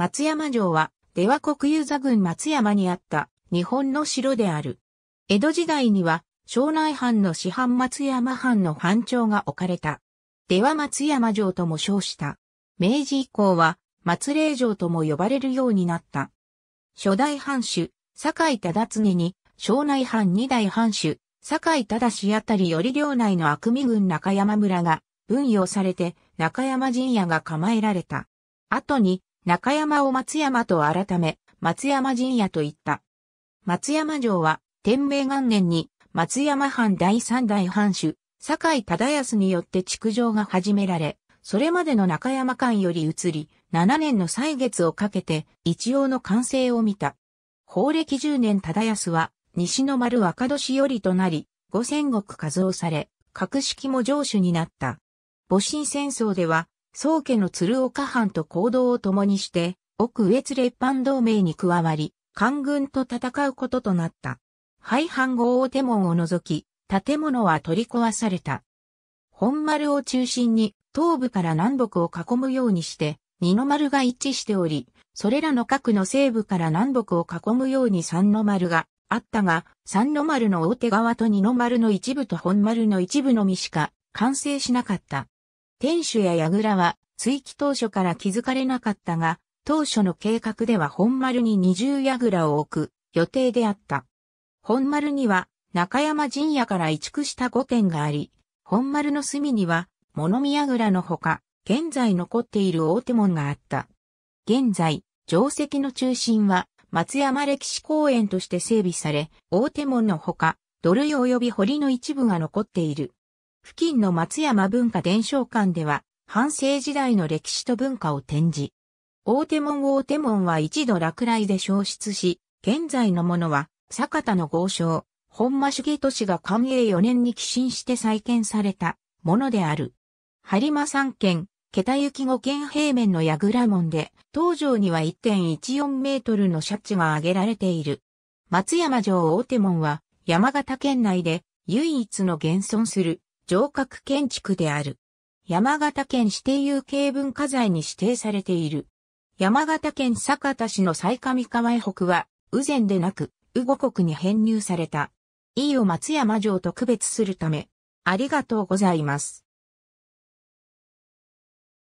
松山城は、出羽国有座郡松山にあった日本の城である。江戸時代には、庄内藩の師範松山藩の藩庁が置かれた。出羽松山城とも称した。明治以降は、松江城とも呼ばれるようになった。初代藩主、酒井忠次に、庄内藩二代藩主、酒井忠あたりより領内の悪見郡中山村が分与されて中山陣屋が構えられた。後に中山を松山と改め松山陣屋といった。松山城は天明元年に松山藩第三代藩主、酒井忠康によって築城が始められ、それまでの中山間より移り、7年の歳月をかけて一応の完成を見た。宝暦10年忠康は、西の丸若年寄りとなり、五千石加増され、格式も城主になった。戊辰戦争では、宗家の鶴岡藩と行動を共にして、奥羽越列藩同盟に加わり、官軍と戦うこととなった。廃藩号大手門を除き、建物は取り壊された。本丸を中心に、東部から南北を囲むようにして、二の丸が一致しており、それらの各の西部から南北を囲むように三の丸が、あったが、三の丸の大手側と二の丸の一部と本丸の一部のみしか完成しなかった。天守や櫓は築城当初から築かれなかったが、当初の計画では本丸に20櫓を置く予定であった。本丸には中山陣屋から移築した御殿があり、本丸の隅には物見櫓のほか、現在残っている大手門があった。現在、城跡の中心は、松山歴史公園として整備され、大手門のほか、土塁及び堀の一部が残っている。付近の松山文化伝承館では、藩政時代の歴史と文化を展示。大手門は一度落雷で焼失し、現在のものは、酒田の豪商、本間重利が寛永4年に寄進して再建されたものである。播磨3軒、桁行5軒平面の櫓門で、東城には 1.14 メートルの斜地が挙げられている。松山城大手門は、山形県内で唯一の現存する城郭建築である。山形県指定有形文化財に指定されている。山形県酒田市の最上川以北は、羽前でなく、羽後国に編入された。以を松山城と区別するため、ありがとうございます。